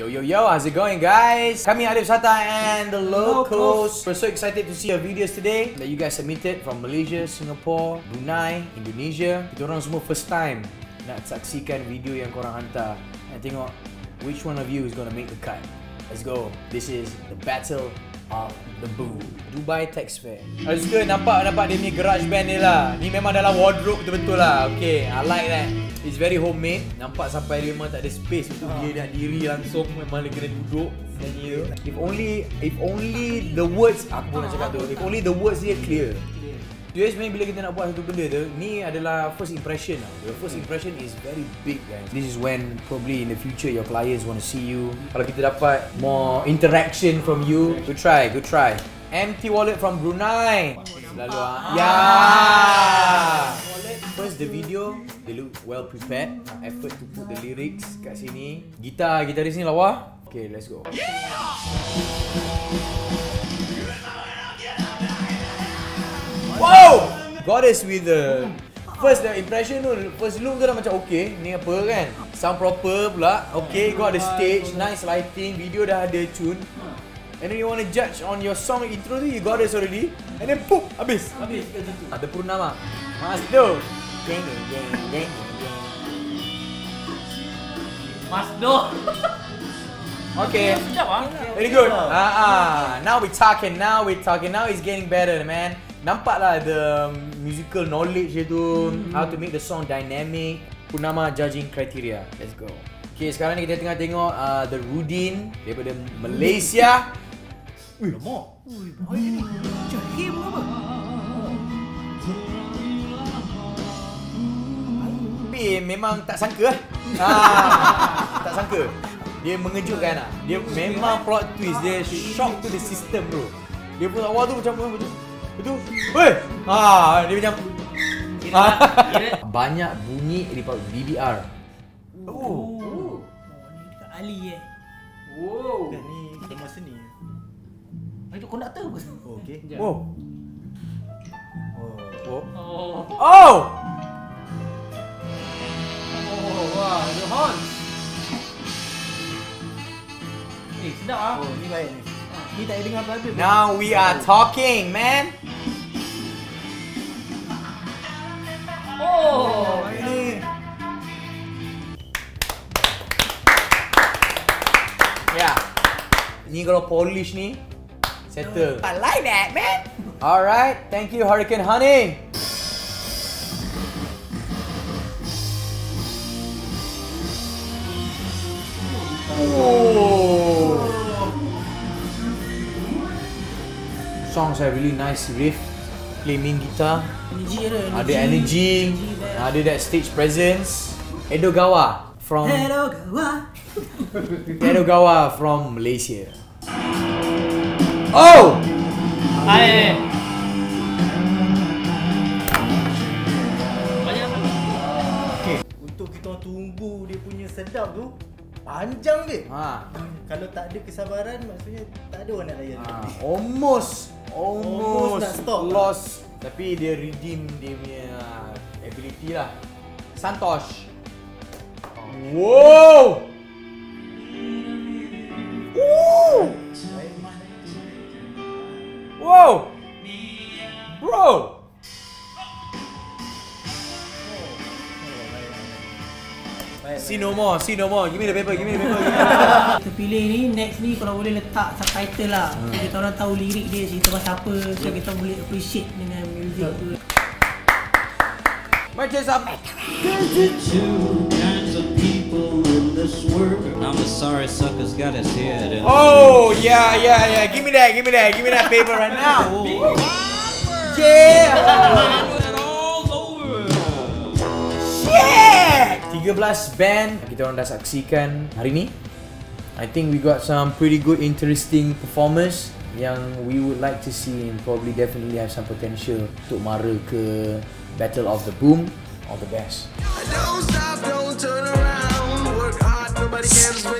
Yo, yo, yo, how's it going, guys? Kami, Alif Satar and The Locos. We're so excited to see your videos today that you guys submitted from Malaysia, Singapore, Brunei, Indonesia. Kita orang semua first time nak saksikan video yang korang hantar. And tengok which one of you is going to make the cut. Let's go. This is the Battle of the Boom. Dubai Tax Fair. I suka nampak dia ni garage band ni lah. Ni memang dalam wardrobe betul-betul lah. Okay, I like that. It's very homemade. Nampak sampai dia memang tak ada space untuk dia nak diri langsung. Memang dia kena duduk. If only the words, aku pun nak cakap tu, if only the words dia clear. Tu sebenarnya bila kita nak buat satu benda tu, ni adalah first impression lah. The first impression is very big, guys. This is when probably in the future your clients want to see you. Kalau kita dapat more interaction from you, good try, good try. Empty wallet from Brunei. Selalu yeah. First, the video, they look well prepared. Effort to put the lyrics kat sini. Gitaris ni lawa. Okay, let's go. Wow! Goddess with the first impression tu, first look tu dah macam okay. Ni apa kan? Sound proper pula. Okay, got the stage, nice lighting, video dah ada tune. And then you want to judge on your song intro tu, you got this already. And then poof, habis. Habis kat situ. Ada Purnama. Masdo. Masdo. Okay. Very good. Now we're talking. Now it's getting better, man. Nampaklah the musical knowledge dia tu. How to make the song dynamic. Purnama judging criteria. Let's go. Okay, sekarang ni kita tengah tengok The Rudin daripada Malaysia. Lemok. Ui, bahaya ni. Jahim apa? Tapi memang tak sangka lah. Tak sangka. Dia mengejutkan lah. Dia memang plot twist. Dia shock to the system, bro. Dia pun awal tu macam betul. Weh! Dia macam banyak bunyi daripada DBR. Oh. Ni dekat Ali eh. Wow. Dan ni kita masa ni. Itu konduktor ke? Okey. Wow. Oh. Oh. Oh. Oh, wah, the horn. Eh, sedap ah. Oh, ni baik ni. Ni tak dengar apa-apa. Now we are talking, man. Oh, ini. Yeah. Ni kalau polish ni settle. I like that, man. All right, thank you, Hurricane Honey. Oh. Songs are really nice riff, play main guitar. Ada energy, ada that stage presence. Edogawa from Malaysia. Oh! Hai. Banyak sangat. Okey, untuk kita tunggu dia punya sedap tu panjang dia. Kalau tak ada kesabaran maksudnya tak ada orang nak layan. Almost nak stop. Lost lah. Tapi dia redeem dia punya ability lah. Santosh. Wow! Woo! Wow! Bro! See no more. Give me the paper. Kita pilih ni, next ni kalau boleh letak subtitle lah. So kita orang tahu lirik dia, cerita pasal apa. So kita boleh appreciate dengan music tu. Macam sampai. I'm a sorry sucker's got his head. Oh yeah. Give me that paper right now. Oh. Yeah. Yeah. 13 band kita orang dah saksikan hari ni. I think we got some pretty good, interesting performers yang we would like to see and probably definitely have some potential untuk mara ke Battle of the Boom. All the best. Nobody can